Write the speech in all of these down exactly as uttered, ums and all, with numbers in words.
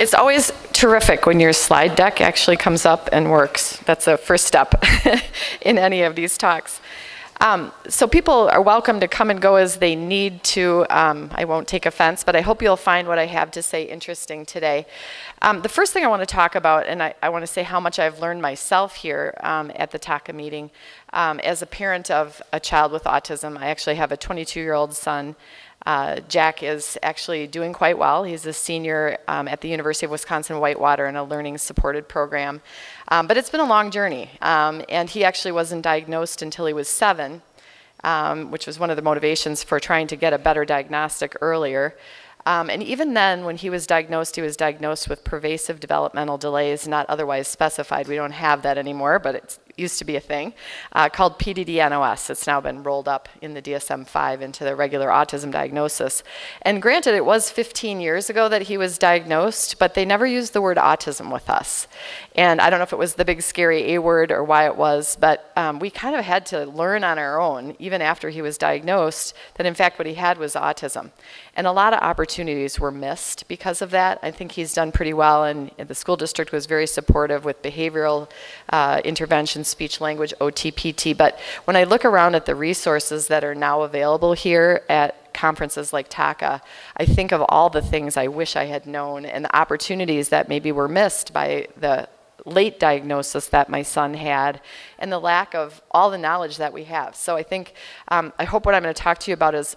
It's always terrific when your slide deck actually comes up and works. That's a first step in any of these talks. Um, so people are welcome to come and go as they need to. Um, I won't take offense, but I hope you'll find what I have to say interesting today. Um, the first thing I want to talk about, and I, I want to say how much I've learned myself here um, at the TACA meeting. Um, as a parent of a child with autism, I actually have a twenty-two-year-old son. Uh, Jack is actually doing quite well. He's a senior um, at the University of Wisconsin-Whitewater in a learning-supported program. Um, but it's been a long journey, um, and he actually wasn't diagnosed until he was seven, um, which was one of the motivations for trying to get a better diagnostic earlier. Um, and even then, when he was diagnosed, he was diagnosed with pervasive developmental delays not otherwise specified. We don't have that anymore, but it used to be a thing, uh, called P D D N O S. It's now been rolled up in the D S M five into the regular autism diagnosis. And granted, it was fifteen years ago that he was diagnosed, but they never used the word autism with us. And I don't know if it was the big scary A word or why it was, but um, we kind of had to learn on our own, even after he was diagnosed, that in fact what he had was autism. And a lot of opportunities were missed because of that. I think he's done pretty well, and the school district was very supportive with behavioral uh, intervention, speech language, O T P T. But when I look around at the resources that are now available here at conferences like TACA, I think of all the things I wish I had known and the opportunities that maybe were missed by the late diagnosis that my son had, and the lack of all the knowledge that we have. So I think, um, I hope what I'm going to talk to you about is,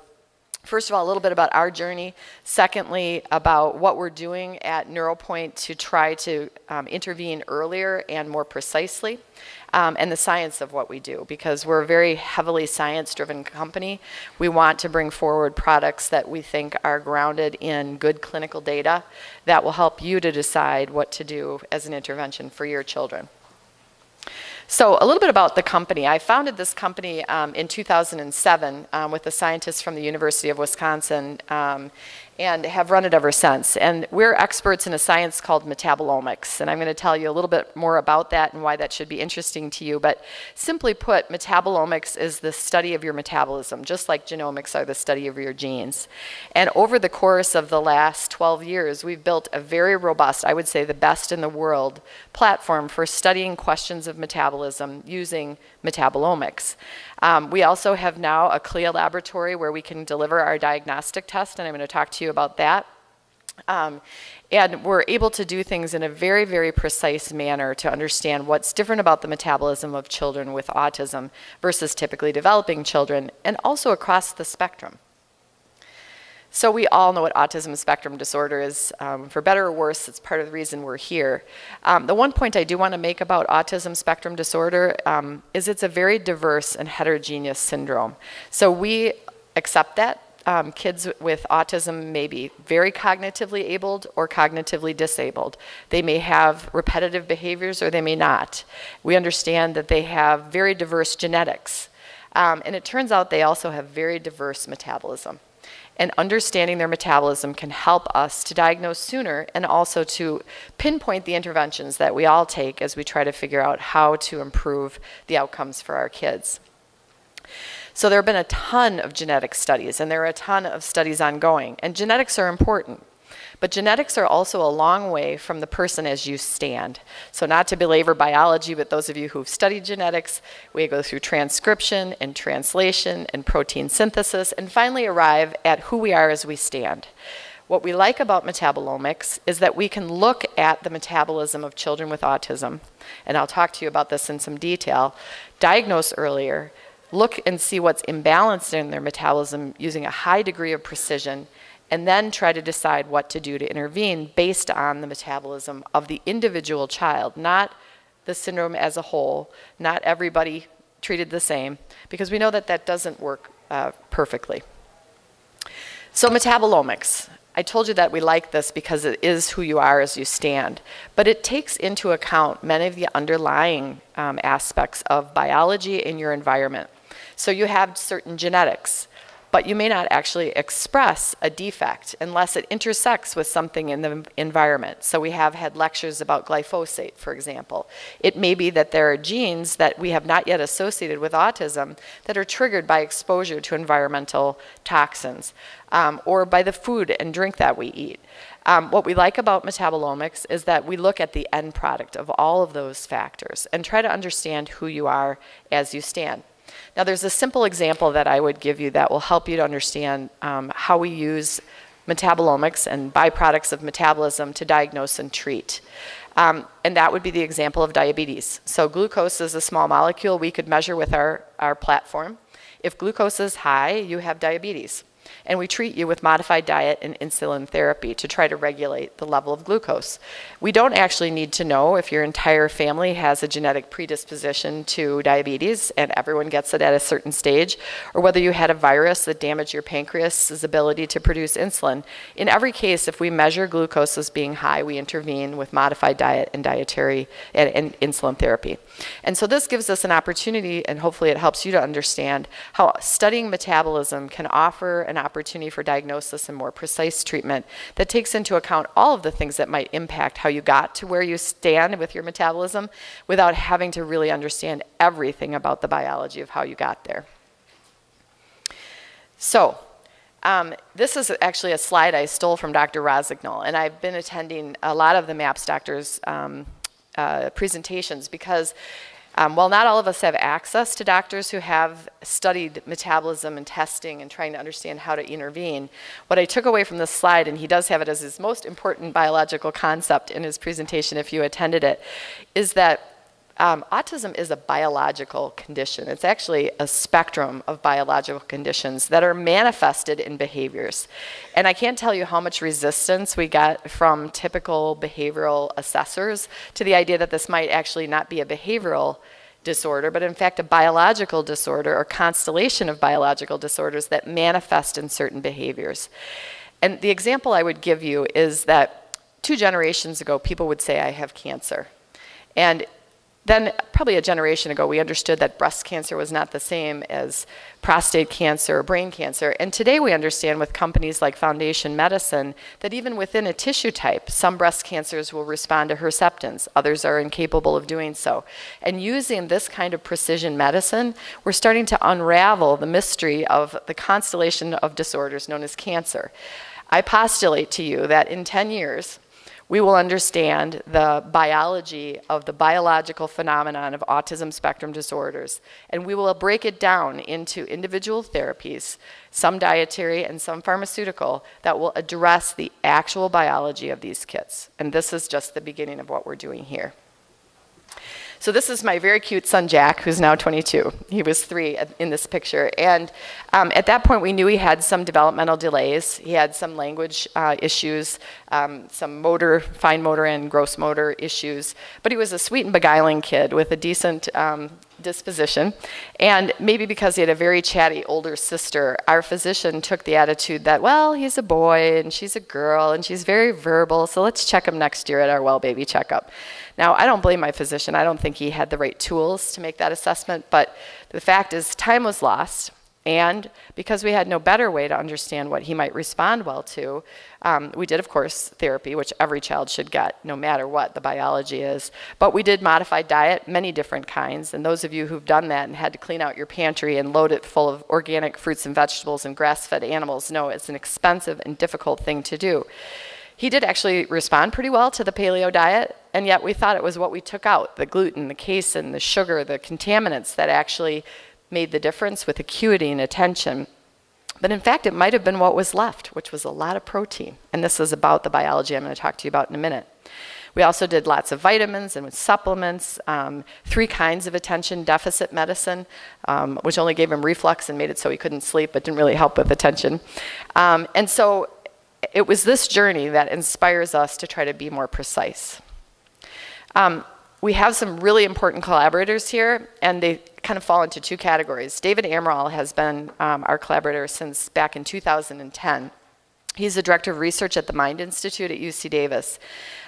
first of all, a little bit about our journey. Secondly, about what we're doing at NeuroPoint to try to um, intervene earlier and more precisely, um, and the science of what we do, because we're a very heavily science-driven company. We want to bring forward products that we think are grounded in good clinical data that will help you to decide what to do as an intervention for your children. So a little bit about the company. I founded this company um, in two thousand seven um, with a scientist from the University of Wisconsin, um, and have run it ever since. And we're experts in a science called metabolomics, and I'm going to tell you a little bit more about that and why that should be interesting to you. But simply put, metabolomics is the study of your metabolism, just like genomics are the study of your genes. And over the course of the last twelve years, we've built a very robust, I would say the best in the world, platform for studying questions of metabolism using metabolomics. Um, we also have now a CLIA laboratory where we can deliver our diagnostic test, and I'm going to talk to you about that. Um, and we're able to do things in a very, very precise manner to understand what's different about the metabolism of children with autism versus typically developing children, and also across the spectrum. So we all know what autism spectrum disorder is. Um, for better or worse, it's part of the reason we're here. Um, the one point I do want to make about autism spectrum disorder um, is it's a very diverse and heterogeneous syndrome. So we accept that. Um, kids with autism may be very cognitively abled or cognitively disabled. They may have repetitive behaviors or they may not. We understand that they have very diverse genetics. Um, and it turns out they also have very diverse metabolism. And understanding their metabolism can help us to diagnose sooner and also to pinpoint the interventions that we all take as we try to figure out how to improve the outcomes for our kids. So there have been a ton of genetic studies, and there are a ton of studies ongoing. And genetics are important. But genetics are also a long way from the person as you stand. So not to belabor biology, but those of you who've studied genetics, we go through transcription and translation and protein synthesis and finally arrive at who we are as we stand. What we like about metabolomics is that we can look at the metabolism of children with autism, and I'll talk to you about this in some detail, diagnose earlier, look and see what's imbalanced in their metabolism using a high degree of precision, and then try to decide what to do to intervene based on the metabolism of the individual child, not the syndrome as a whole, not everybody treated the same, because we know that that doesn't work uh, perfectly. So metabolomics. I told you that we like this because it is who you are as you stand, but it takes into account many of the underlying um, aspects of biology in your environment. So you have certain genetics. but you may not actually express a defect unless it intersects with something in the environment. So we have had lectures about glyphosate, for example. It may be that there are genes that we have not yet associated with autism that are triggered by exposure to environmental toxins, um, or by the food and drink that we eat. Um, what we like about metabolomics is that we look at the end product of all of those factors and try to understand who you are as you stand. Now, there's a simple example that I would give you that will help you to understand um, how we use metabolomics and byproducts of metabolism to diagnose and treat. Um, and that would be the example of diabetes. So glucose is a small molecule we could measure with our, our platform. If glucose is high, you have diabetes. And we treat you with modified diet and insulin therapy to try to regulate the level of glucose. We don't actually need to know if your entire family has a genetic predisposition to diabetes and everyone gets it at a certain stage, or whether you had a virus that damaged your pancreas's ability to produce insulin. In every case, if we measure glucose as being high, we intervene with modified diet and dietary and, and insulin therapy. And so this gives us an opportunity, and hopefully it helps you to understand how studying metabolism can offer an opportunity for diagnosis and more precise treatment that takes into account all of the things that might impact how you got to where you stand with your metabolism without having to really understand everything about the biology of how you got there. So, Um, this is actually a slide I stole from Doctor Rossignol, and I've been attending a lot of the MAPS doctors' um, uh, presentations because Um, while not all of us have access to doctors who have studied metabolism and testing and trying to understand how to intervene, what I took away from this slide, and he does have it as his most important biological concept in his presentation if you attended it, is that Um, autism is a biological condition. It's actually a spectrum of biological conditions that are manifested in behaviors. And I can't tell you how much resistance we got from typical behavioral assessors to the idea that this might actually not be a behavioral disorder, but in fact a biological disorder or constellation of biological disorders that manifest in certain behaviors. And the example I would give you is that two generations ago, people would say, I have cancer. And then probably a generation ago, we understood that breast cancer was not the same as prostate cancer or brain cancer. And today we understand with companies like Foundation Medicine that even within a tissue type, some breast cancers will respond to Herceptins. Others are incapable of doing so. And using this kind of precision medicine, we're starting to unravel the mystery of the constellation of disorders known as cancer. I postulate to you that in ten years, we will understand the biology of the biological phenomenon of autism spectrum disorders, and we will break it down into individual therapies, some dietary and some pharmaceutical, that will address the actual biology of these kids. And this is just the beginning of what we're doing here. So this is my very cute son, Jack, who's now twenty-two. He was three in this picture. And um, at that point, we knew he had some developmental delays. He had some language uh, issues, um, some motor, fine motor and gross motor issues. But he was a sweet and beguiling kid with a decent um, disposition. And maybe because he had a very chatty older sister, our physician took the attitude that, well, he's a boy and she's a girl and she's very verbal, so let's check him next year at our well baby checkup. Now, I don't blame my physician. I don't think he had the right tools to make that assessment, but the fact is time was lost. And because we had no better way to understand what he might respond well to, um, we did, of course, therapy, which every child should get, no matter what the biology is. But we did modified diet, many different kinds. And those of you who've done that and had to clean out your pantry and load it full of organic fruits and vegetables and grass-fed animals know it's an expensive and difficult thing to do. He did actually respond pretty well to the paleo diet, and yet we thought it was what we took out, the gluten, the casein, the sugar, the contaminants that actually made the difference with acuity and attention. But in fact, it might have been what was left, which was a lot of protein. And this is about the biology I'm going to talk to you about in a minute. We also did lots of vitamins and supplements, um, three kinds of attention deficit medicine, um, which only gave him reflux and made it so he couldn't sleep, but didn't really help with attention. Um, and so it was this journey that inspires us to try to be more precise. Um, We have some really important collaborators here, and they kind of fall into two categories. David Amaral has been um, our collaborator since back in two thousand ten. He's the director of research at the Mind Institute at U C Davis.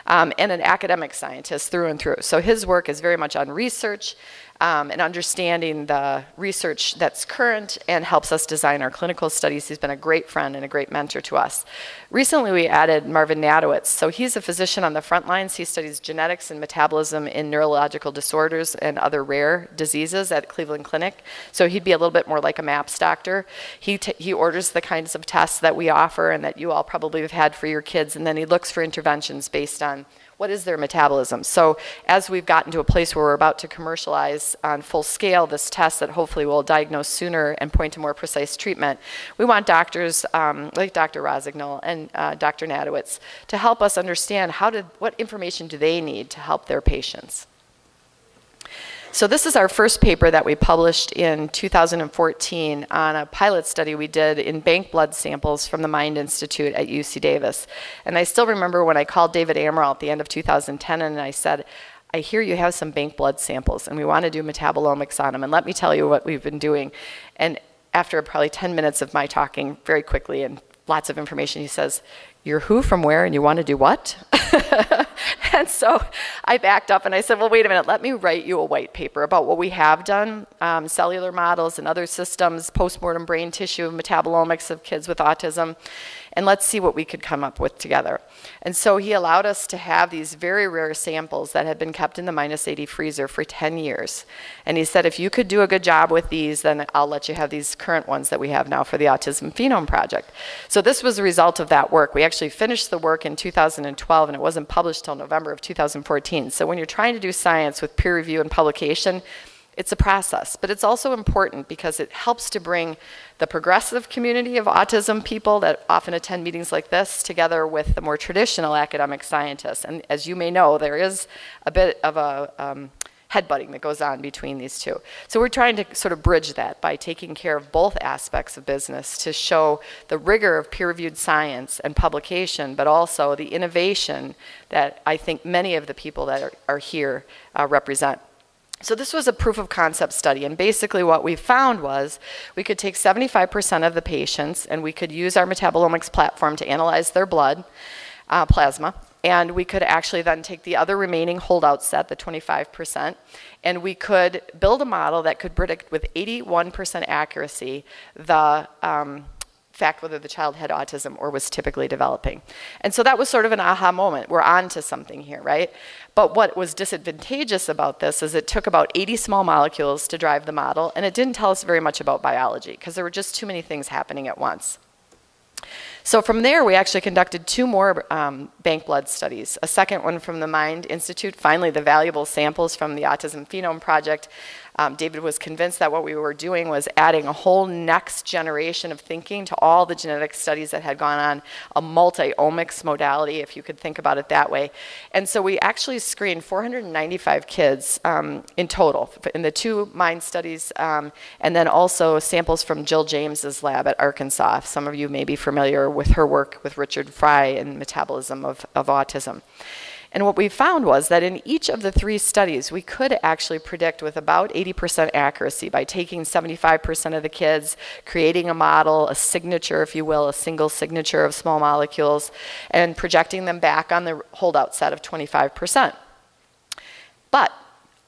um, and an academic scientist through and through. So his work is very much on research um, and understanding the research that's current and helps us design our clinical studies. He's been a great friend and a great mentor to us. Recently we added Marvin Natowitz. So he's a physician on the front lines. He studies genetics and metabolism in neurological disorders and other rare diseases at Cleveland Clinic. So he'd be a little bit more like a MAPS doctor. He, t he orders the kinds of tests that we offer and that you all probably have had for your kids, and then he looks for interventions based on what is their metabolism. So as we've gotten to a place where we're about to commercialize on full scale this test that hopefully will diagnose sooner and point to more precise treatment, we want doctors um, like Doctor Rossignol and uh, Doctor Natowitz to help us understand how did, what information do they need to help their patients. So this is our first paper that we published in two thousand fourteen on a pilot study we did in bank blood samples from the Mind Institute at U C Davis. And I still remember when I called David Amaral at the end of two thousand ten and I said, I hear you have some bank blood samples and we want to do metabolomics on them, and let me tell you what we've been doing. And after probably ten minutes of my talking very quickly and lots of information, he says, you're who from where and you want to do what? And so I backed up and I said, well, wait a minute, let me write you a white paper about what we have done, um, cellular models and other systems, postmortem brain tissue, metabolomics of kids with autism, and let's see what we could come up with together. And so he allowed us to have these very rare samples that had been kept in the minus eighty freezer for ten years. And he said, if you could do a good job with these, then I'll let you have these current ones that we have now for the Autism Phenome Project. So this was the result of that work. We actually finished the work in two thousand twelve and it wasn't published till November of two thousand fourteen. So when you're trying to do science with peer review and publication, it's a process, but it's also important because it helps to bring the progressive community of autism people that often attend meetings like this together with the more traditional academic scientists. And as you may know, there is a bit of a um, headbutting that goes on between these two. So we're trying to sort of bridge that by taking care of both aspects of business to show the rigor of peer-reviewed science and publication, but also the innovation that I think many of the people that are, are here uh, represent. So this was a proof of concept study, and basically what we found was we could take seventy-five percent of the patients and we could use our metabolomics platform to analyze their blood uh, plasma, and we could actually then take the other remaining holdout set, the twenty-five percent, and we could build a model that could predict with eighty-one percent accuracy the um, fact whether the child had autism or was typically developing. And so that was sort of an aha moment. We're on to something here, right? But what was disadvantageous about this is it took about eighty small molecules to drive the model, and it didn't tell us very much about biology because there were just too many things happening at once. So from there, we actually conducted two more um, bank blood studies, a second one from the Mind Institute, finally the valuable samples from the Autism Phenome Project. Um, David was convinced that what we were doing was adding a whole next generation of thinking to all the genetic studies that had gone on, a multi-omics modality, if you could think about it that way. And so we actually screened four hundred ninety-five kids um, in total, in the two Mind studies, um, and then also samples from Jill James's lab at Arkansas. Some of you may be familiar with her work with Richard Frye and metabolism of, of autism. And what we found was that in each of the three studies, we could actually predict with about eighty percent accuracy by taking seventy-five percent of the kids, creating a model, a signature, if you will, a single signature of small molecules, and projecting them back on the holdout set of twenty-five percent. But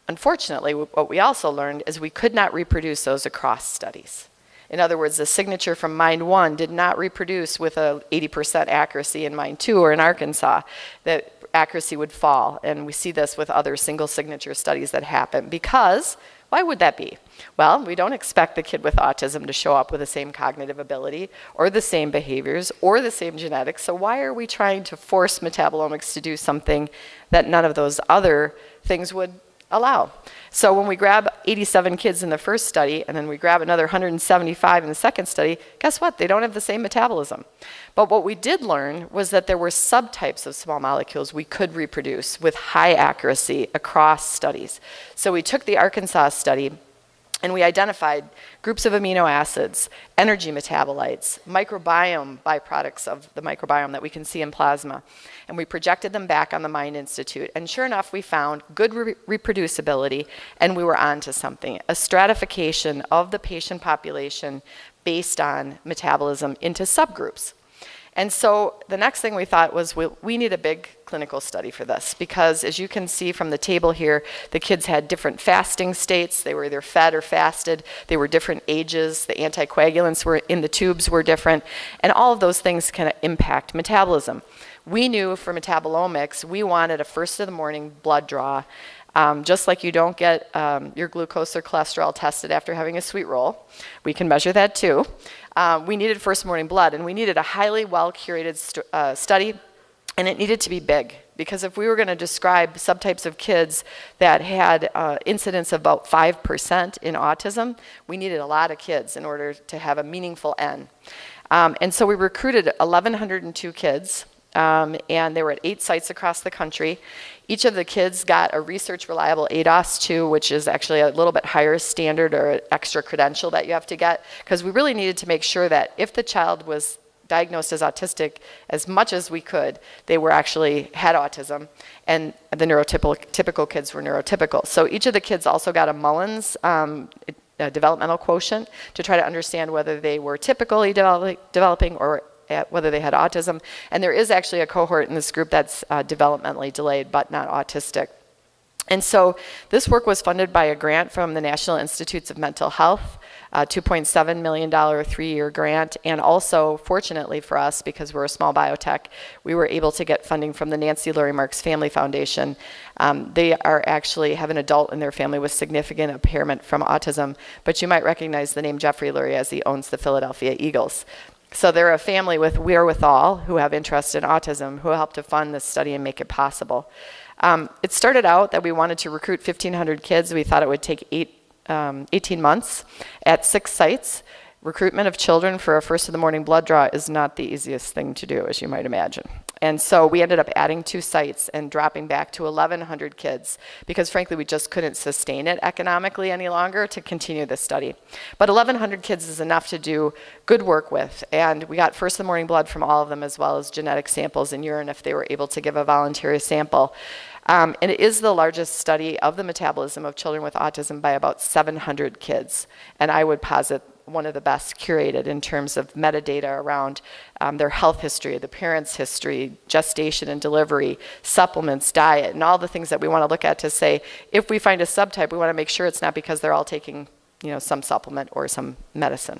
unfortunately, what we also learned is we could not reproduce those across studies. In other words, the signature from Mind one did not reproduce with an eighty percent accuracy in Mind two or in Arkansas. That accuracy would fall, and we see this with other single signature studies that happen because, why would that be? Well, we don't expect the kid with autism to show up with the same cognitive ability or the same behaviors or the same genetics, so why are we trying to force metabolomics to do something that none of those other things would allow? So when we grab eighty-seven kids in the first study and then we grab another one hundred seventy-five in the second study, guess what? They don't have the same metabolism. But what we did learn was that there were subtypes of small molecules we could reproduce with high accuracy across studies. So we took the Arkansas study and we identified groups of amino acids, energy metabolites, microbiome byproducts of the microbiome that we can see in plasma. And we projected them back on the Mind Institute. And sure enough, we found good re reproducibility, and we were on to something, a stratification of the patient population based on metabolism into subgroups. And so the next thing we thought was we, we need a big clinical study for this, because as you can see from the table here, the kids had different fasting states. They were either fed or fasted. They were different ages. The anticoagulants were in the tubes were different. And all of those things kind of impact metabolism. We knew for metabolomics, we wanted a first in the morning blood draw. Um, just like you don't get um, your glucose or cholesterol tested after having a sweet roll, we can measure that too. Uh, we needed first morning blood, and we needed a highly well-curated st uh, study, and it needed to be big, because if we were going to describe subtypes of kids that had uh, incidence of about five percent in autism, we needed a lot of kids in order to have a meaningful N. Um, and so we recruited eleven oh two kids, um, and they were at eight sites across the country. Each of the kids got a research-reliable A D O S two, which is actually a little bit higher standard or an extra credential that you have to get, because we really needed to make sure that if the child was diagnosed as autistic, as much as we could, they were actually had autism, and the neurotypical kids were neurotypical. So each of the kids also got a Mullen's um, a developmental quotient to try to understand whether they were typically develop developing or at whether they had autism. And there is actually a cohort in this group that's uh, developmentally delayed but not autistic. And so this work was funded by a grant from the National Institutes of Mental Health, a two point seven million dollar three-year grant, and also, fortunately for us, because we're a small biotech, we were able to get funding from the Nancy Lurie Marks Family Foundation. Um, they are actually have an adult in their family with significant impairment from autism, but you might recognize the name Jeffrey Lurie, as he owns the Philadelphia Eagles. So they're a family with wherewithal who have interest in autism who helped to fund this study and make it possible. Um, it started out that we wanted to recruit fifteen hundred kids. We thought it would take eight, um, eighteen months at six sites. Recruitment of children for a first in the morning blood draw is not the easiest thing to do, as you might imagine. And so we ended up adding two sites and dropping back to eleven hundred kids, because frankly we just couldn't sustain it economically any longer to continue this study. But eleven hundred kids is enough to do good work with, and we got first in the morning blood from all of them, as well as genetic samples in urine if they were able to give a voluntary sample. Um, and it is the largest study of the metabolism of children with autism by about seven hundred kids, and I would posit one of the best curated in terms of metadata around um, their health history, the parents' history, gestation and delivery, supplements, diet, and all the things that we want to look at to say, if we find a subtype, we want to make sure it's not because they're all taking, you know, some supplement or some medicine.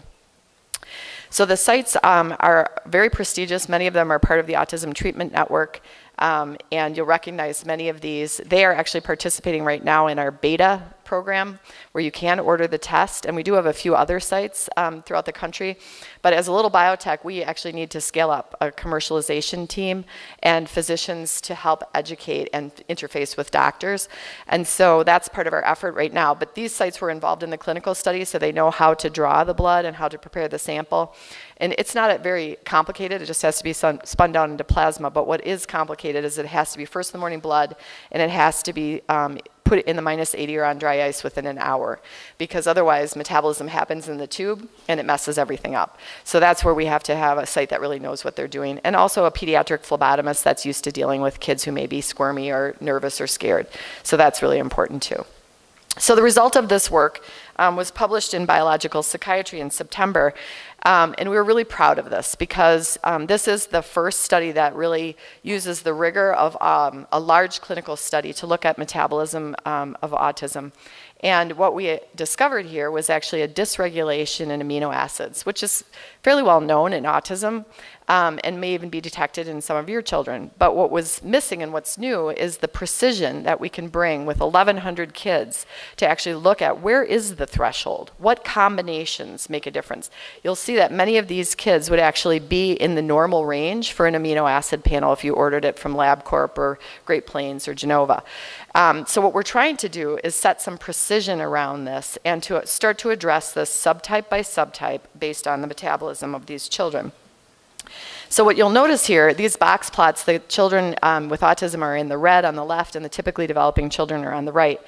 So the sites um, are very prestigious. Many of them are part of the Autism Treatment Network, um, and you'll recognize many of these. They are actually participating right now in our beta program, where you can order the test, and we do have a few other sites um, throughout the country. But as a little biotech, we actually need to scale up a commercialization team and physicians to help educate and interface with doctors. And so that's part of our effort right now. But these sites were involved in the clinical study, so they know how to draw the blood and how to prepare the sample. And it's not very complicated, it just has to be spun down into plasma, but what is complicated is it has to be first in the morning blood, and it has to be um, put it in the minus eighty or on dry ice within an hour, because otherwise metabolism happens in the tube and it messes everything up. So that's where we have to have a site that really knows what they're doing, and also a pediatric phlebotomist that's used to dealing with kids who may be squirmy or nervous or scared. So that's really important too. So the result of this work um, was published in Biological Psychiatry in September, um, and we were really proud of this, because um, this is the first study that really uses the rigor of um, a large clinical study to look at metabolism um, of autism. And what we discovered here was actually a dysregulation in amino acids, which is fairly well known in autism, um, and may even be detected in some of your children. But what was missing and what's new is the precision that we can bring with eleven hundred kids to actually look at where is the threshold, what combinations make a difference. You'll see that many of these kids would actually be in the normal range for an amino acid panel if you ordered it from LabCorp or Great Plains or Genova. Um, so what we're trying to do is set some precision around this and to start to address this subtype by subtype based on the metabolism of these children. So what you'll notice here, these box plots, the children um, with autism are in the red on the left, and the typically developing children are on the right.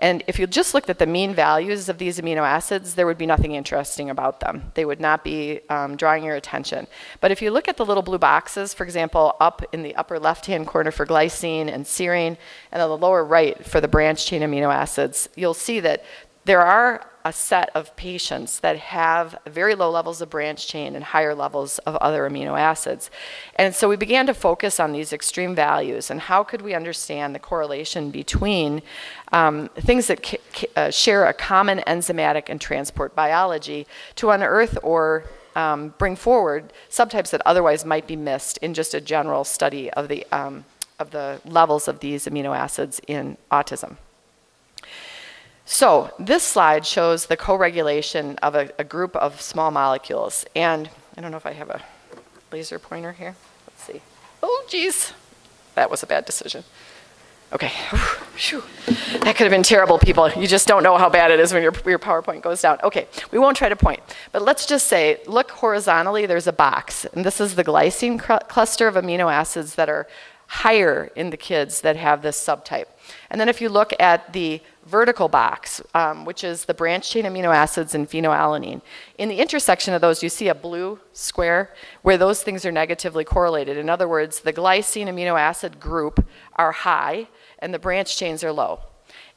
And if you just looked at the mean values of these amino acids, there would be nothing interesting about them. They would not be um, drawing your attention. But if you look at the little blue boxes, for example, up in the upper left-hand corner for glycine and serine, and on the lower right for the branched-chain amino acids, you'll see that there are a set of patients that have very low levels of branch chain and higher levels of other amino acids. And so we began to focus on these extreme values and how could we understand the correlation between um, things that c c uh, share a common enzymatic and transport biology to unearth or um, bring forward subtypes that otherwise might be missed in just a general study of the, um, of the levels of these amino acids in autism. So this slide shows the co-regulation of a, a group of small molecules. And I don't know if I have a laser pointer here. Let's see. Oh, geez. That was a bad decision. Okay. Whew. That could have been terrible, people. You just don't know how bad it is when your, your PowerPoint goes down. Okay. We won't try to point. But let's just say, look horizontally, there's a box. And this is the glycine cl- cluster of amino acids that are higher in the kids that have this subtype. And then if you look at the vertical box, um, which is the branch chain amino acids and phenylalanine, in the intersection of those you see a blue square where those things are negatively correlated. In other words, the glycine amino acid group are high and the branch chains are low.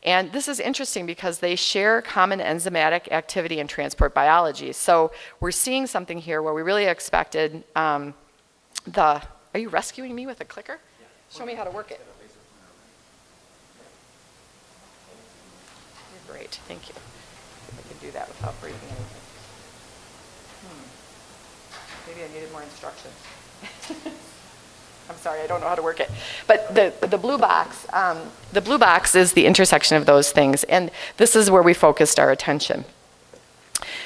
And this is interesting because they share common enzymatic activity and transport biology. So we're seeing something here where we really expected um, the, are you rescuing me with a clicker? Show me how to work it. You're great, thank you. I can do that without breathing anything. Hmm. Maybe I needed more instruction. I'm sorry, I don't know how to work it. But the, the blue box, um, the blue box is the intersection of those things, and this is where we focused our attention.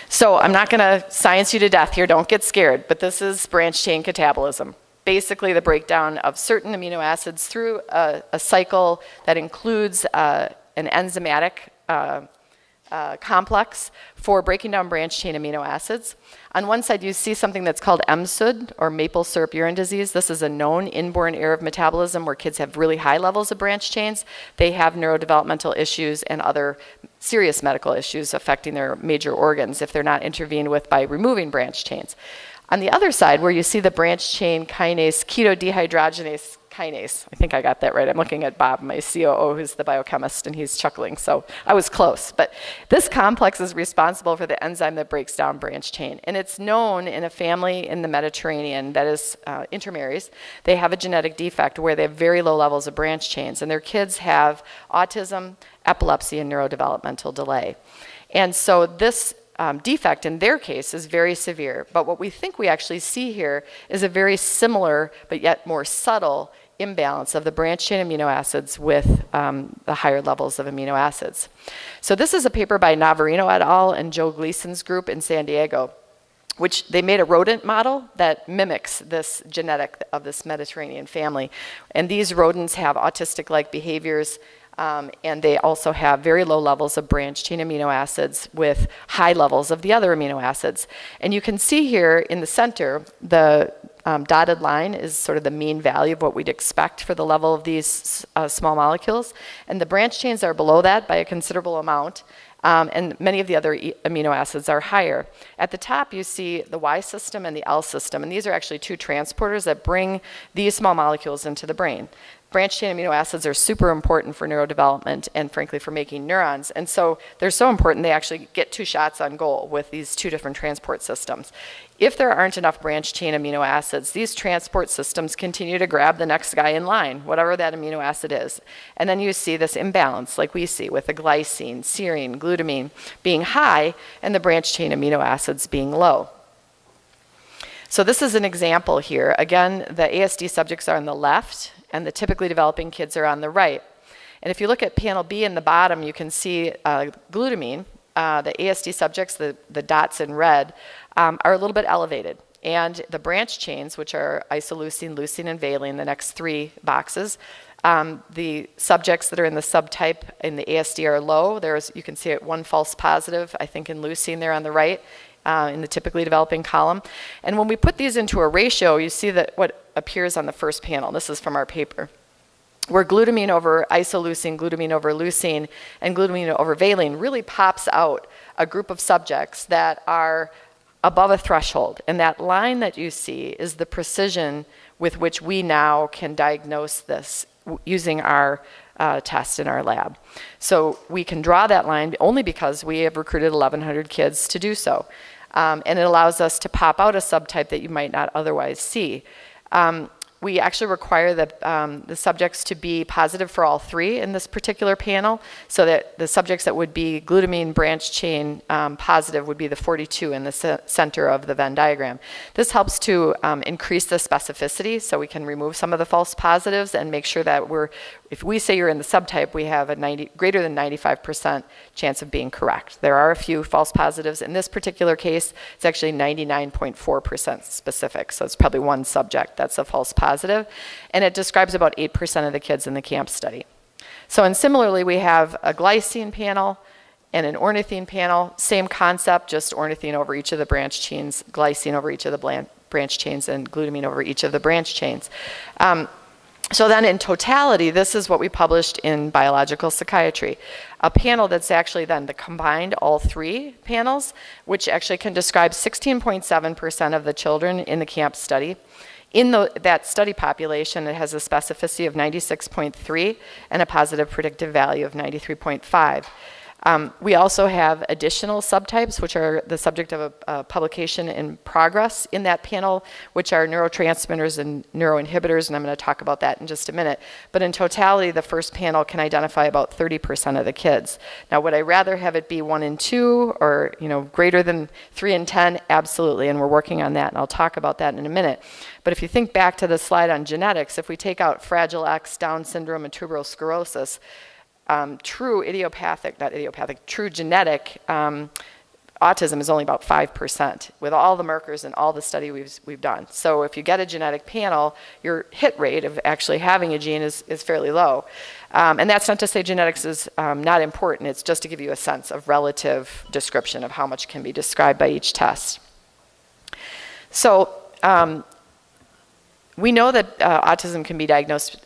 So I'm not gonna science you to death here, don't get scared, but this is branch chain catabolism. Basically the breakdown of certain amino acids through a, a cycle that includes uh, an enzymatic uh, uh, complex for breaking down branch chain amino acids. On one side you see something that's called M S U D, or maple syrup urine disease. This is a known inborn error of metabolism where kids have really high levels of branch chains. They have neurodevelopmental issues and other serious medical issues affecting their major organs if they're not intervened with by removing branch chains. On the other side, where you see the branch chain kinase, keto dehydrogenase kinase, I think I got that right. I'm looking at Bob, my C O O, who's the biochemist, and he's chuckling, so I was close. But this complex is responsible for the enzyme that breaks down branch chain. And it's known in a family in the Mediterranean that is uh, intermarries. They have a genetic defect where they have very low levels of branch chains, and their kids have autism, epilepsy, and neurodevelopmental delay. And so this Um, defect in their case is very severe, but what we think we actually see here is a very similar but yet more subtle imbalance of the branch chain amino acids with um, the higher levels of amino acids. So this is a paper by Navarino et al. And Joe Gleason's group in San Diego, which they made a rodent model that mimics this genetic of this Mediterranean family, and these rodents have autistic-like behaviors. Um, and they also have very low levels of branch chain amino acids with high levels of the other amino acids. And you can see here in the center, the um, dotted line is sort of the mean value of what we'd expect for the level of these uh, small molecules. And the branch chains are below that by a considerable amount. Um, and many of the other e amino acids are higher. At the top you see the Y system and the L system, and these are actually two transporters that bring these small molecules into the brain. Branch chain amino acids are super important for neurodevelopment and frankly for making neurons, and so they're so important they actually get two shots on goal with these two different transport systems. If there aren't enough branch chain amino acids, these transport systems continue to grab the next guy in line, whatever that amino acid is. And then you see this imbalance like we see with the glycine, serine, glutamine being high and the branch chain amino acids being low. So this is an example here. Again, the A S D subjects are on the left and the typically developing kids are on the right. And if you look at panel B in the bottom, you can see uh, glutamine. Uh, the A S D subjects, the, the dots in red, um, are a little bit elevated. And the branch chains, which are isoleucine, leucine, and valine, the next three boxes, um, the subjects that are in the subtype in the A S D are low. There's, you can see it, one false positive, I think in leucine there on the right, uh, in the typically developing column. And when we put these into a ratio, you see that what appears on the first panel. This is from our paper, where glutamine over isoleucine, glutamine over leucine, and glutamine over valine really pops out a group of subjects that are above a threshold. And that line that you see is the precision with which we now can diagnose this using our uh, test in our lab. So we can draw that line only because we have recruited eleven hundred kids to do so. Um, and it allows us to pop out a subtype that you might not otherwise see. Um, we actually require the, um, the subjects to be positive for all three in this particular panel, so that the subjects that would be glutamine branch chain um, positive would be the forty-two in the c center of the Venn diagram. This helps to um, increase the specificity, so we can remove some of the false positives and make sure that we're, if we say you're in the subtype, we have a ninety, greater than ninety-five percent chance of being correct. There are a few false positives. In this particular case, it's actually ninety-nine point four percent specific, so it's probably one subject that's a false positive, and it describes about eight percent of the kids in the CAMP study. So, and similarly, we have a glycine panel and an ornithine panel, same concept, just ornithine over each of the branch chains, glycine over each of the branch chains, and glutamine over each of the branch chains. Um, So then in totality, this is what we published in Biological Psychiatry, a panel that's actually then the combined all three panels, which actually can describe sixteen point seven percent of the children in the CAMP study. In the, that study population, it has a specificity of ninety-six point three and a positive predictive value of ninety-three point five. Um, we also have additional subtypes, which are the subject of a, a publication in progress in that panel, which are neurotransmitters and neuroinhibitors, and I'm going to talk about that in just a minute. But in totality, the first panel can identify about thirty percent of the kids. Now, would I rather have it be one in two, or you know, greater than three in ten? Absolutely, and we're working on that, and I'll talk about that in a minute. But if you think back to the slide on genetics, if we take out Fragile X, Down syndrome, and tuberous sclerosis, Um, true idiopathic, not idiopathic, true genetic um, autism is only about five percent with all the markers and all the study we've, we've done. So if you get a genetic panel, your hit rate of actually having a gene is, is fairly low. Um, and that's not to say genetics is um, not important, it's just to give you a sense of relative description of how much can be described by each test. So um, we know that uh, autism can be diagnosed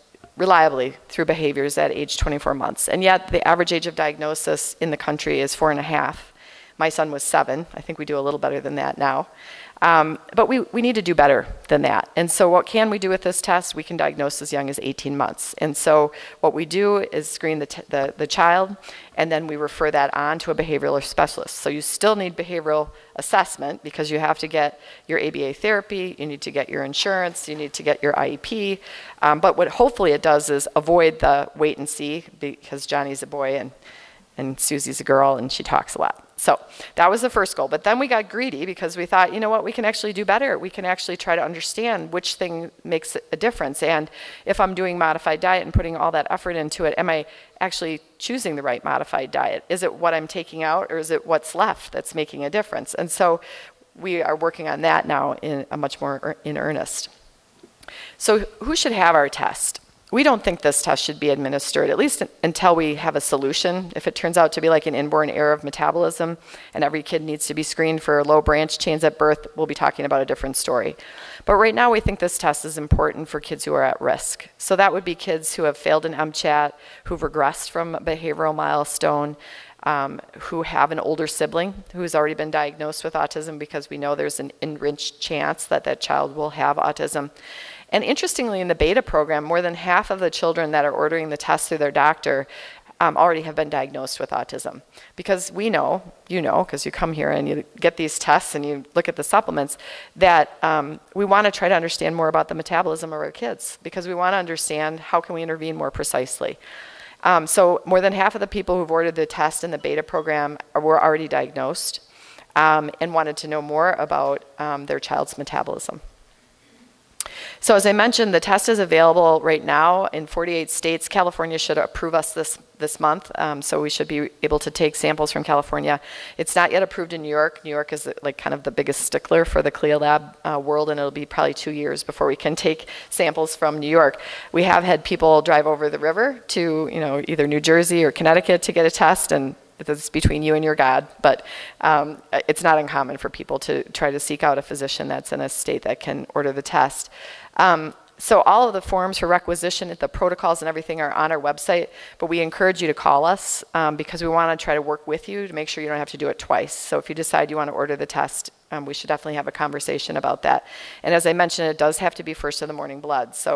reliably through behaviors at age twenty-four months. And yet the average age of diagnosis in the country is four and a half. My son was seven. I think we do a little better than that now. Um, but we, we need to do better than that. And so what can we do with this test? We can diagnose as young as eighteen months. And so what we do is screen the, t the, the child, and then we refer that on to a behavioral specialist. So you still need behavioral assessment because you have to get your A B A therapy, you need to get your insurance, you need to get your I E P. Um, but what hopefully it does is avoid the wait and see, because Johnny's a boy and, and Susie's a girl and she talks a lot. So that was the first goal. But then we got greedy because we thought, you know what, we can actually do better. We can actually try to understand which thing makes a difference. And if I'm doing modified diet and putting all that effort into it, am I actually choosing the right modified diet? Is it what I'm taking out, or is it what's left that's making a difference? And so we are working on that now in a much more in earnest. So who should have our test? We don't think this test should be administered, at least until we have a solution. If it turns out to be like an inborn error of metabolism and every kid needs to be screened for low branch chains at birth, we'll be talking about a different story. But right now we think this test is important for kids who are at risk. So that would be kids who have failed an M CHAT, who've regressed from a behavioral milestone, Um, who have an older sibling who's already been diagnosed with autism, because we know there's an enriched chance that that child will have autism. And interestingly, in the beta program, more than half of the children that are ordering the test through their doctor um, already have been diagnosed with autism. Because we know, you know, because you come here and you get these tests and you look at the supplements, that um, we want to try to understand more about the metabolism of our kids, because we want to understand how can we intervene more precisely. Um, so more than half of the people who've ordered the test in the beta program were already diagnosed um, and wanted to know more about um, their child's metabolism. So as I mentioned, the test is available right now in forty-eight states. California should approve us this, this month, um, so we should be able to take samples from California. It's not yet approved in New York. New York is like kind of the biggest stickler for the CLIA lab uh, world, and it'll be probably two years before we can take samples from New York. We have had people drive over the river to, you know, either New Jersey or Connecticut to get a test, and it's between you and your God, but um, it's not uncommon for people to try to seek out a physician that's in a state that can order the test. Um, so all of the forms for requisition, the protocols and everything are on our website, but we encourage you to call us um, because we want to try to work with you to make sure you don't have to do it twice. So if you decide you want to order the test, Um, we should definitely have a conversation about that. And as I mentioned, it does have to be first of the morning blood. So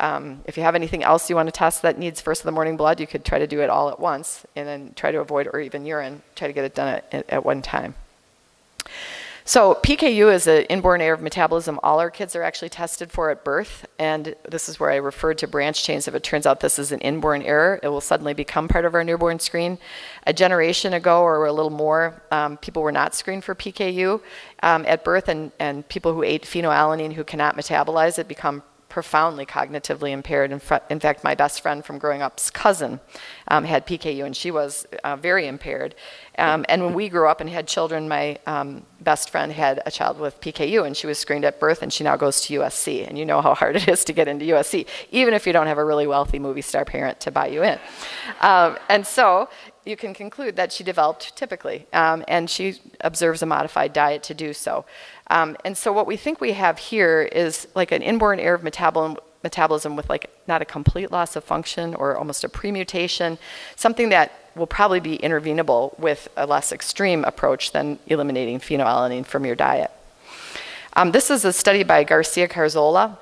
Um, if you have anything else you want to test that needs first in the morning blood, you could try to do it all at once and then try to avoid, or even urine, try to get it done at, at one time. So P K U is an inborn error of metabolism. All our kids are actually tested for at birth, and this is where I referred to branch chains. If it turns out this is an inborn error, it will suddenly become part of our newborn screen. A generation ago, or a little more, um, people were not screened for P K U um, at birth, and, and people who ate phenylalanine who cannot metabolize it become profoundly cognitively impaired. In, in fact, my best friend from growing up's cousin um, had P K U, and she was uh, very impaired. Um, and when we grew up and had children, my um, best friend had a child with P K U, and she was screened at birth, and she now goes to U S C. And you know how hard it is to get into U S C, even if you don't have a really wealthy movie star parent to buy you in. Um, and so you can conclude that she developed typically, um, and she observes a modified diet to do so. Um, and so what we think we have here is like an inborn error of metabolism, metabolism with like not a complete loss of function or almost a premutation, something that will probably be intervenable with a less extreme approach than eliminating phenylalanine from your diet. Um, this is a study by Garcia Carzola,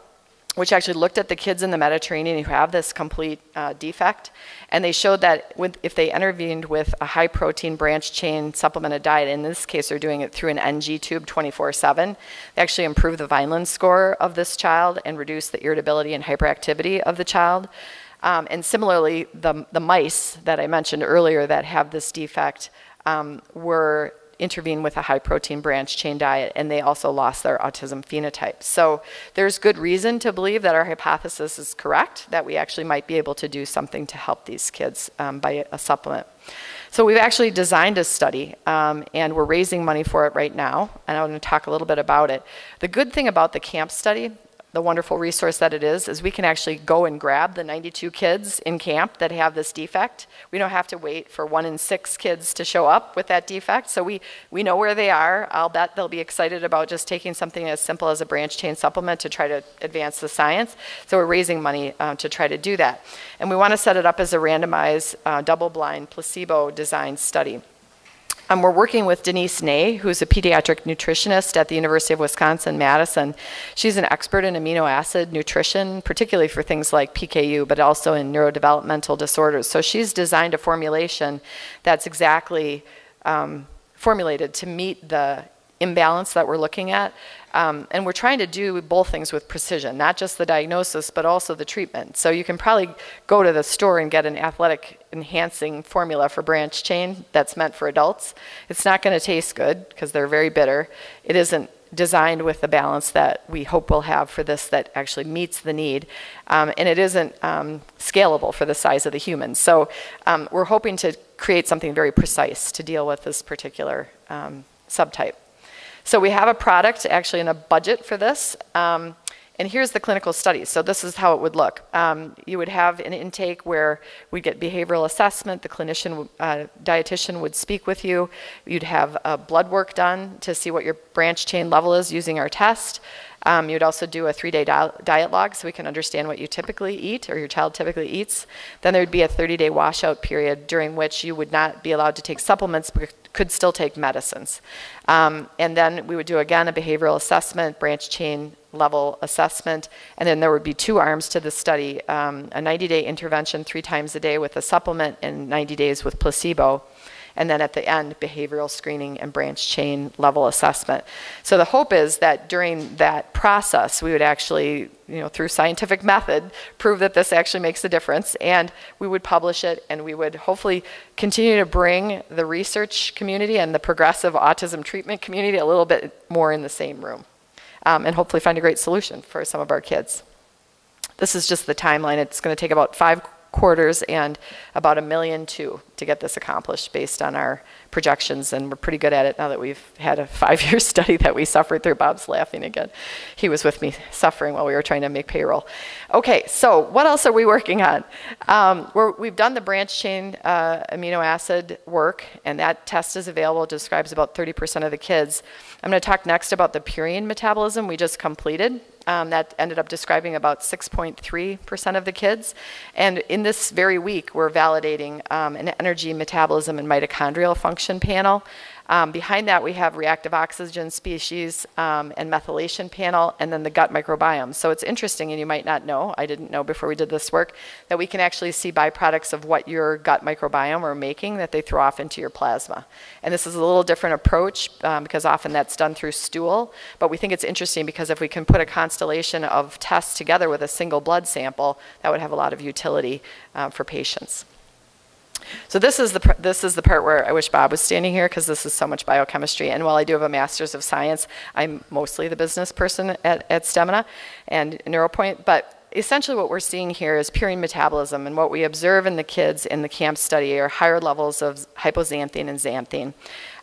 which actually looked at the kids in the Mediterranean who have this complete uh, defect, and they showed that with, if they intervened with a high protein branch chain supplemented diet, in this case they're doing it through an N G tube twenty-four seven, they actually improved the Vineland score of this child and reduced the irritability and hyperactivity of the child. Um, and similarly, the, the mice that I mentioned earlier that have this defect um, were intervened with a high protein branch chain diet, and they also lost their autism phenotype. So there's good reason to believe that our hypothesis is correct, that we actually might be able to do something to help these kids um, by a supplement. So we've actually designed a study, um, and we're raising money for it right now, and I'm going to talk a little bit about it. The good thing about the CAMP study, the wonderful resource that it is, is we can actually go and grab the ninety-two kids in camp that have this defect. We don't have to wait for one in six kids to show up with that defect, so we, we know where they are. I'll bet they'll be excited about just taking something as simple as a branch chain supplement to try to advance the science, so we're raising money um, to try to do that. And we want to set it up as a randomized, uh, double-blind, placebo-designed study. Um, we're working with Denise Ney, who's a pediatric nutritionist at the University of Wisconsin-Madison. She's an expert in amino acid nutrition, particularly for things like P K U, but also in neurodevelopmental disorders. So she's designed a formulation that's exactly um, formulated to meet the imbalance that we're looking at. Um, and we're trying to do both things with precision, not just the diagnosis, but also the treatment. So you can probably go to the store and get an athletic enhancing formula for branch chain that's meant for adults. It's not going to taste good because they're very bitter. It isn't designed with the balance that we hope we'll have for this that actually meets the need. Um, and it isn't um, scalable for the size of the human. So um, we're hoping to create something very precise to deal with this particular um, subtype. So we have a product actually in a budget for this, um, and here's the clinical study. So this is how it would look. Um, you would have an intake where we get behavioral assessment, the clinician, uh, dietitian would speak with you, you'd have uh, blood work done to see what your branch chain level is using our test. Um, you'd also do a three-day di diet log so we can understand what you typically eat or your child typically eats. Then there would be a thirty-day washout period during which you would not be allowed to take supplements but could still take medicines. Um, and then we would do, again, a behavioral assessment, branch chain level assessment, and then there would be two arms to the study, um, a ninety-day intervention three times a day with a supplement and ninety days with placebo. And then at the end, behavioral screening and branch chain level assessment. So the hope is that during that process, we would actually, you know, through scientific method, prove that this actually makes a difference, and we would publish it, and we would hopefully continue to bring the research community and the progressive autism treatment community a little bit more in the same room, um, and hopefully find a great solution for some of our kids. This is just the timeline. It's going to take about five quarters and about a million two to get this accomplished based on our projections, and we're pretty good at it now that we've had a five-year study that we suffered through. Bob's laughing again. He was with me suffering while we were trying to make payroll. Okay, so what else are we working on? Um, we're, we've done the branch chain uh, amino acid work, and that test is available. It describes about thirty percent of the kids. I'm going to talk next about the purine metabolism we just completed. Um, that ended up describing about six point three percent of the kids. And in this very week, we're validating um, an energy metabolism and mitochondrial function panel Um, behind that, we have reactive oxygen species um, and methylation panel, and then the gut microbiome. So it's interesting, and you might not know, I didn't know before we did this work, that we can actually see byproducts of what your gut microbiome are making that they throw off into your plasma. And this is a little different approach um, because often that's done through stool, but we think it's interesting because if we can put a constellation of tests together with a single blood sample, that would have a lot of utility uh, for patients. So this is the this is the part where I wish Bob was standing here, because this is so much biochemistry. And while I do have a master's of science, I'm mostly the business person at, at Stemina and NeuroPoint. But essentially what we're seeing here is purine metabolism, and what we observe in the kids in the CAMP study are higher levels of hypoxanthine and xanthine.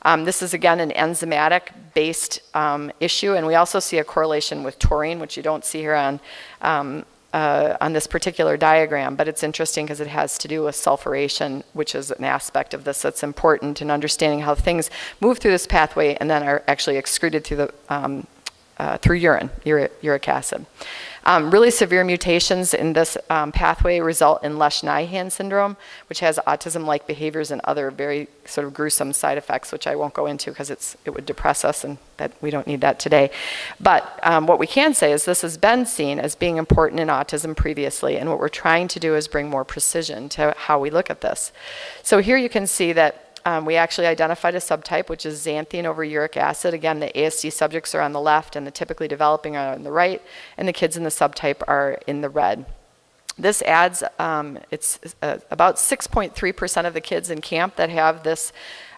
Um, this is, again, an enzymatic-based um, issue, and we also see a correlation with taurine, which you don't see here on um, Uh, on this particular diagram, but it's interesting because it has to do with sulfuration, which is an aspect of this that's important in understanding how things move through this pathway and then are actually excreted through the um, uh, through urine, uric, uric acid. Um, really severe mutations in this um, pathway result in Lesch-Nyhan syndrome, which has autism-like behaviors and other very sort of gruesome side effects, which I won't go into because it's it would depress us, and that we don't need that today. But um, what we can say is this has been seen as being important in autism previously, and what we're trying to do is bring more precision to how we look at this. So here you can see that Um, we actually identified a subtype, which is xanthine over uric acid. Again, the A S D subjects are on the left and the typically developing are on the right, and the kids in the subtype are in the red. This adds, um, it's uh, about six point three percent of the kids in CAMP that have this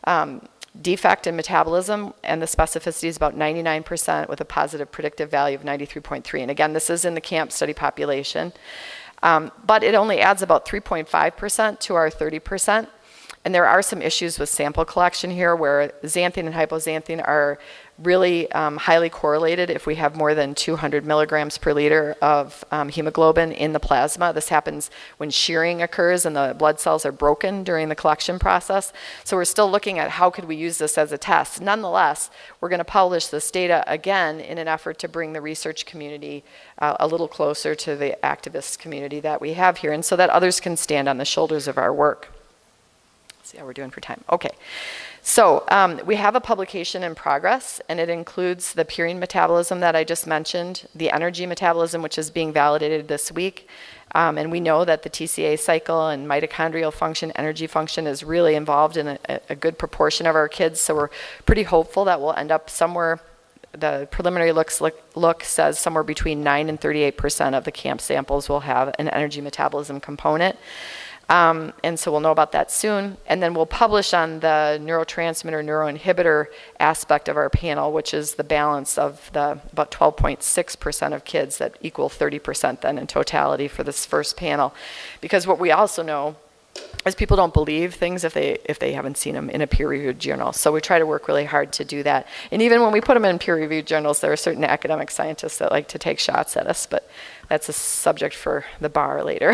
um, defect in metabolism, and the specificity is about ninety-nine percent with a positive predictive value of ninety-three point three. And again, this is in the CAMP study population. Um, but it only adds about three point five percent to our thirty percent. And there are some issues with sample collection here where xanthine and hypoxanthine are really um, highly correlated if we have more than two hundred milligrams per liter of um, hemoglobin in the plasma. This happens when shearing occurs and the blood cells are broken during the collection process. So we're still looking at how could we use this as a test. Nonetheless, we're going to publish this data again in an effort to bring the research community uh, a little closer to the activist community that we have here, and so that others can stand on the shoulders of our work. See how we're doing for time. Okay. So um, we have a publication in progress, and it includes the purine metabolism that I just mentioned, the energy metabolism, which is being validated this week. Um, and we know that the T C A cycle and mitochondrial function, energy function is really involved in a, a good proportion of our kids. So we're pretty hopeful that we'll end up somewhere, the preliminary looks look, look says somewhere between nine and thirty-eight percent of the CAMP samples will have an energy metabolism component. Um, and so we'll know about that soon. And then we'll publish on the neurotransmitter, neuroinhibitor aspect of our panel, which is the balance of the about twelve point six percent of kids that equal thirty percent then in totality for this first panel. Because what we also know is people don't believe things if they, if they haven't seen them in a peer-reviewed journal. So we try to work really hard to do that. And even when we put them in peer-reviewed journals, there are certain academic scientists that like to take shots at us, but that's a subject for the bar later.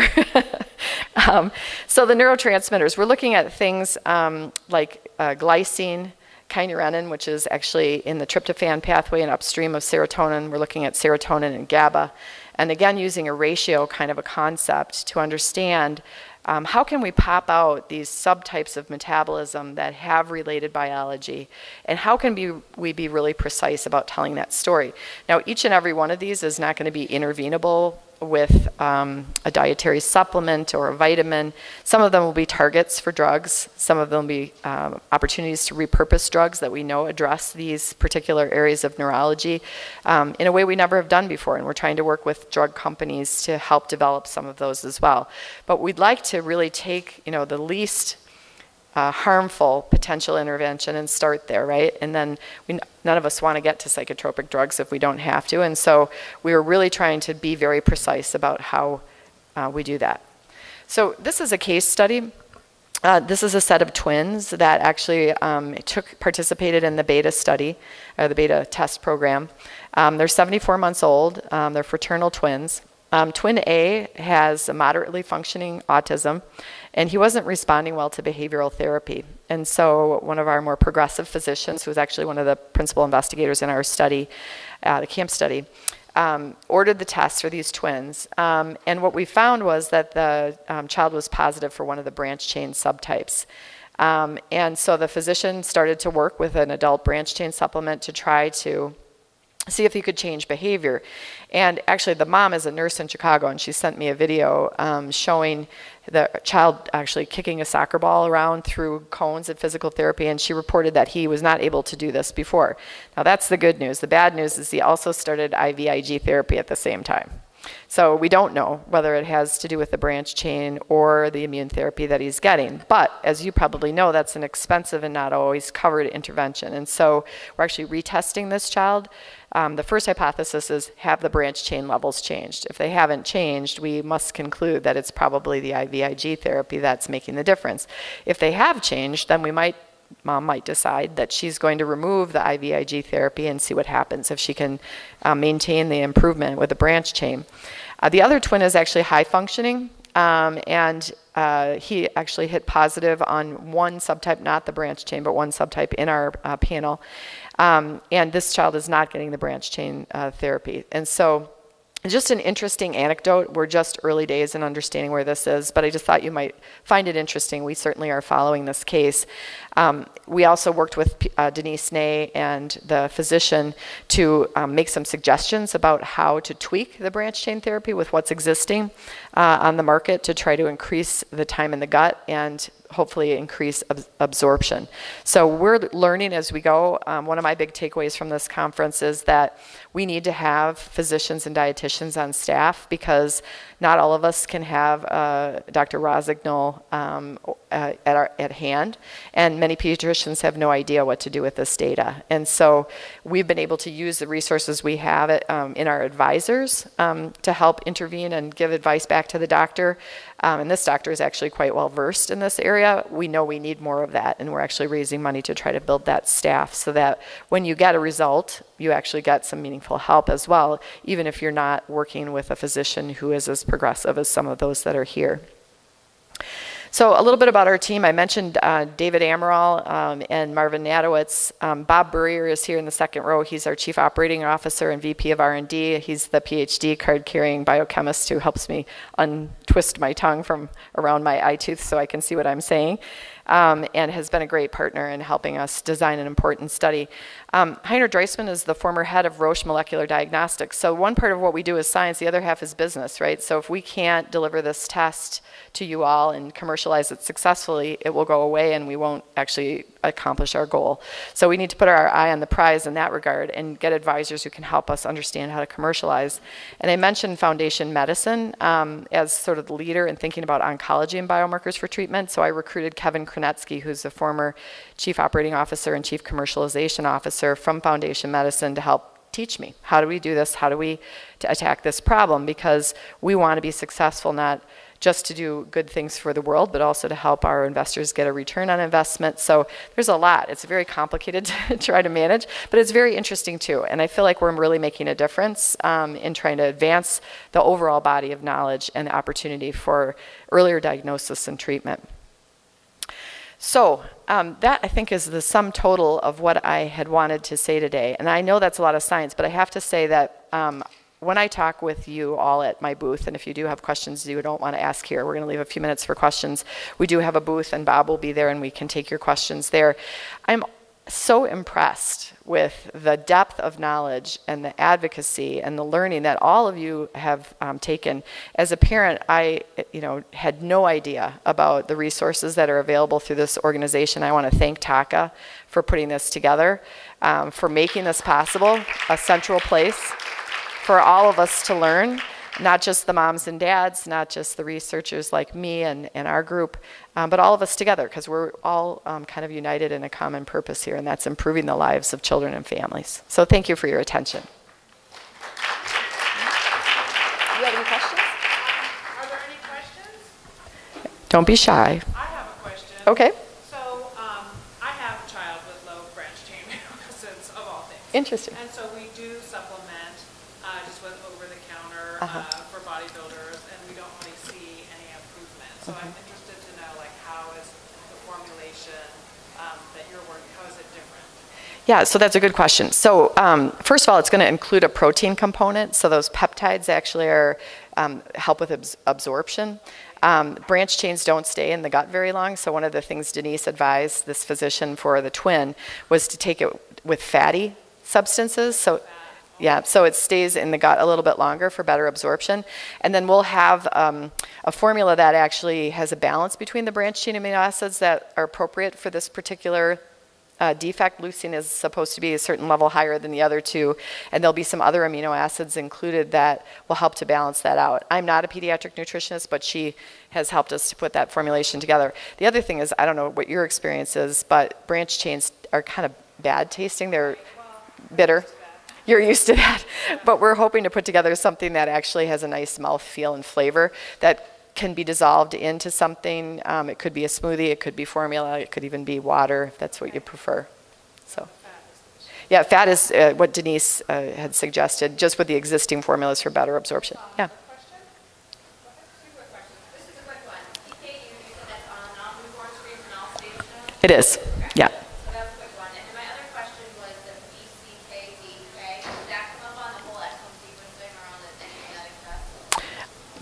um, so the neurotransmitters, we're looking at things um, like uh, glycine, kynurenin, which is actually in the tryptophan pathway and upstream of serotonin. We're looking at serotonin and GABA. And again, using a ratio kind of a concept to understand Um, how can we pop out these subtypes of metabolism that have related biology, and how can be, we be really precise about telling that story? Now, each and every one of these is not going to be intervenable with um, a dietary supplement or a vitamin. Some of them will be targets for drugs. Some of them will be um, opportunities to repurpose drugs that we know address these particular areas of neurology um, in a way we never have done before, and we're trying to work with drug companies to help develop some of those as well. But we'd like to really take, you know, the least Uh, harmful potential intervention and start there, right? And then we, none of us want to get to psychotropic drugs if we don't have to, and so we were really trying to be very precise about how uh, we do that. So this is a case study. Uh, this is a set of twins that actually um, took, participated in the beta study, or the beta test program. Um, they're seventy-four months old. Um, they're fraternal twins. Um, twin A has a moderately functioning autism, and he wasn't responding well to behavioral therapy. And so one of our more progressive physicians, who was actually one of the principal investigators in our study, uh, the CAMP study, um, ordered the test for these twins. Um, and what we found was that the um, child was positive for one of the branch chain subtypes. Um, and so the physician started to work with an adult branch chain supplement to try to see if he could change behavior. And actually the mom is a nurse in Chicago, and she sent me a video um, showing the child actually kicking a soccer ball around through cones at physical therapy, and she reported that he was not able to do this before. Now that's the good news. The bad news is he also started I V I G therapy at the same time. So we don't know whether it has to do with the branch chain or the immune therapy that he's getting. But as you probably know, that's an expensive and not always covered intervention. And so we're actually retesting this child. Um, the first hypothesis is, have the branch chain levels changed? If they haven't changed, we must conclude that it's probably the I V I G therapy that's making the difference. If they have changed, then we might mom might decide that she's going to remove the I V I G therapy and see what happens if she can uh, maintain the improvement with the branch chain. Uh, the other twin is actually high functioning, um, and uh, he actually hit positive on one subtype, not the branch chain, but one subtype in our uh, panel. Um, and this child is not getting the branch chain uh, therapy. And so just an interesting anecdote. We're just early days in understanding where this is, but I just thought you might find it interesting. We certainly are following this case. Um, we also worked with uh, Denise Ney and the physician to um, make some suggestions about how to tweak the branch chain therapy with what's existing uh, on the market to try to increase the time in the gut and hopefully increase ab absorption. So we're learning as we go. Um, one of my big takeaways from this conference is that we need to have physicians and dietitians on staff, because not all of us can have uh, Doctor Rossignol um, uh, at, our, at hand, and many pediatricians have no idea what to do with this data. And so we've been able to use the resources we have at, um, in our advisors um, to help intervene and give advice back to the doctor. Um, and this doctor is actually quite well versed in this area. We know we need more of that, and we're actually raising money to try to build that staff so that when you get a result, you actually get some meaningful help as well, even if you're not working with a physician who is as progressive as some of those that are here. So a little bit about our team. I mentioned uh, David Amaral um, and Marvin Natowitz. Um, Bob Burrier is here in the second row. He's our Chief Operating Officer and V P of R and D. He's the PhD card-carrying biochemist who helps me untwist my tongue from around my eye tooth so I can see what I'm saying, um, and has been a great partner in helping us design an important study. Um, Heiner Dreismann is the former head of Roche Molecular Diagnostics. So one part of what we do is science, the other half is business, right? So if we can't deliver this test to you all and commercialize it successfully, it will go away and we won't actually accomplish our goal. So we need to put our eye on the prize in that regard and get advisors who can help us understand how to commercialize. And I mentioned Foundation Medicine um, as sort of the leader in thinking about oncology and biomarkers for treatment. So I recruited Kevin Kronetsky, who's the former Chief Operating Officer and Chief Commercialization Officer from Foundation Medicine, to help teach me. How do we do this? How do we to attack this problem? Because we want to be successful, not just to do good things for the world, but also to help our investors get a return on investment. So there's a lot. It's very complicated to try to manage, but it's very interesting too. And I feel like we're really making a difference um, in trying to advance the overall body of knowledge and the opportunity for earlier diagnosis and treatment. So um, that, I think, is the sum total of what I had wanted to say today. And I know that's a lot of science, but I have to say that um, when I talk with you all at my booth, and if you do have questions you don't want to ask here, we're going to leave a few minutes for questions. We do have a booth, and Bob will be there, and we can take your questions there. I'm so impressed with the depth of knowledge and the advocacy and the learning that all of you have um, taken. As a parent, I you know, had no idea about the resources that are available through this organization. I want to thank TACA for putting this together, um, for making this possible, a central place for all of us to learn. Not just the moms and dads, not just the researchers like me and, and our group, um, but all of us together, because we're all um, kind of united in a common purpose here, and that's improving the lives of children and families. So thank you for your attention. Do you have any questions? Are there any questions? Don't be shy. I have a question. Okay. So um, I have a child with low branch chain because of all things. Interesting. And so we do supplement uh, just with over-the-counter uh, uh-huh. for bodybuilders, and we don't really see any improvement. So okay. I'm interested to know, like, how is the formulation um, that you're working, how is it different? Yeah, so that's a good question. So um, first of all, it's going to include a protein component. So those peptides actually are um, help with abs absorption. Um, branch chains don't stay in the gut very long, so one of the things Denise advised this physician for the twin was to take it with fatty substances. So, yeah, so it stays in the gut a little bit longer for better absorption. And then we'll have um, a formula that actually has a balance between the branched chain amino acids that are appropriate for this particular uh, defect. Leucine is supposed to be a certain level higher than the other two, and there'll be some other amino acids included that will help to balance that out. I'm not a pediatric nutritionist, but she has helped us to put that formulation together. The other thing is, I don't know what your experience is, but branched chains are kind of bad tasting. They're bitter. You're used to that, but we're hoping to put together something that actually has a nice mouthfeel and flavor that can be dissolved into something. Um, it could be a smoothie, it could be formula, it could even be water, if that's what you prefer. So, yeah, fat is uh, what Denise uh, had suggested, just with the existing formulas for better absorption. Yeah. This is a quick one. P K U, you said that's on all newborn screens in all stages now? It is, yeah.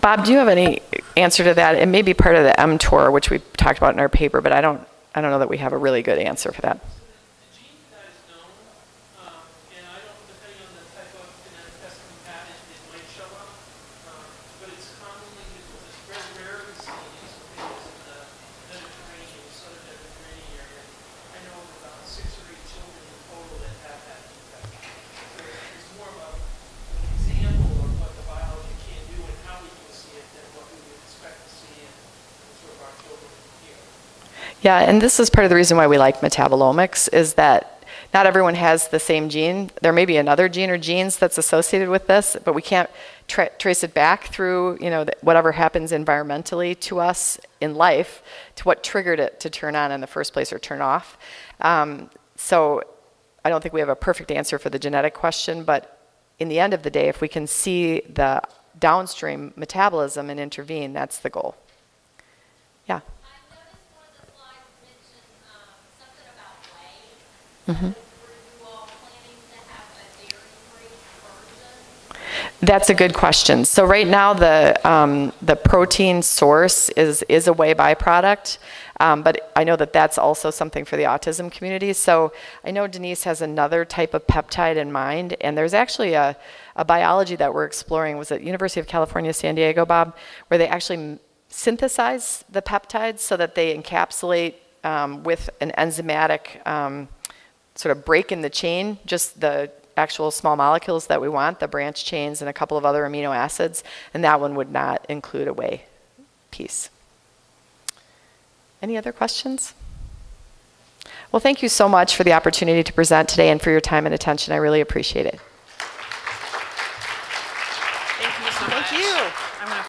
Bob, do you have any answer to that? It may be part of the mTOR, which we talked about in our paper, but I don't, I don't know that we have a really good answer for that. The gene for that is known, um, and I don't, depending on the type of genetic testing we've had, it, it might show up, um, but it's commonly, it's very rarely seen as patients in the Mediterranean, southern Mediterranean area. I know of about six or eight children in total that have that defect. So it's more of a, an example of what the biology can do and how we can. Yeah, and this is part of the reason why we like metabolomics, is that not everyone has the same gene. There may be another gene or genes that's associated with this, but we can't tra trace it back through, you know, the, whatever happens environmentally to us in life, to what triggered it to turn on in the first place or turn off. Um, so I don't think we have a perfect answer for the genetic question, but in the end of the day, if we can see the downstream metabolism and intervene, that's the goal. Yeah. I noticed one of the slides mentioned um, something about whey. Mm-hmm. Were you all planning to have a dairy-free version? That's a good question. So right now the um, the protein source is is a whey byproduct, um, but I know that that's also something for the autism community. So I know Denise has another type of peptide in mind, and there's actually a a biology that we're exploring. Was at University of California, San Diego, Bob, where they actually synthesize the peptides so that they encapsulate um, with an enzymatic um, sort of break in the chain, just the actual small molecules that we want, the branch chains and a couple of other amino acids, and that one would not include a whey piece. Any other questions? Well, thank you so much for the opportunity to present today and for your time and attention. I really appreciate it.